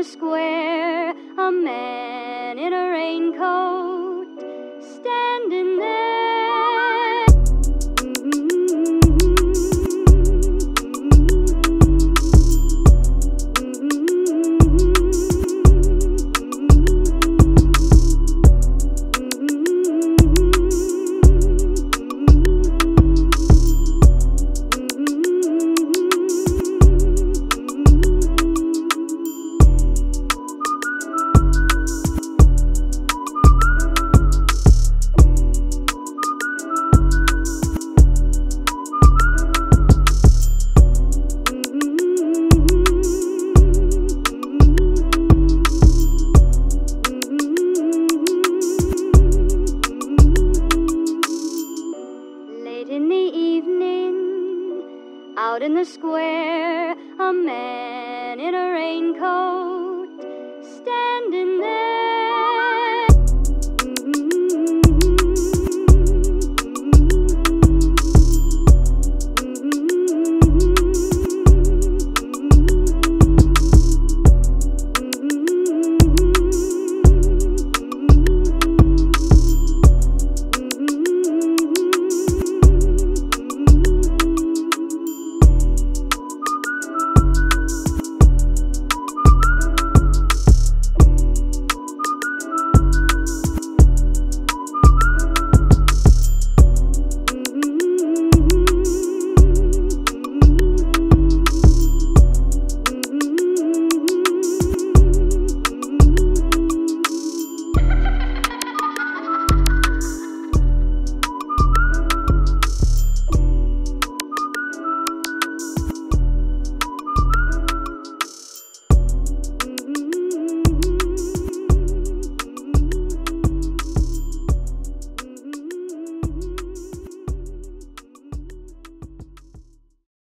the square, a man in a raincoat standing there. In the evening, out in the square, a man in a raincoat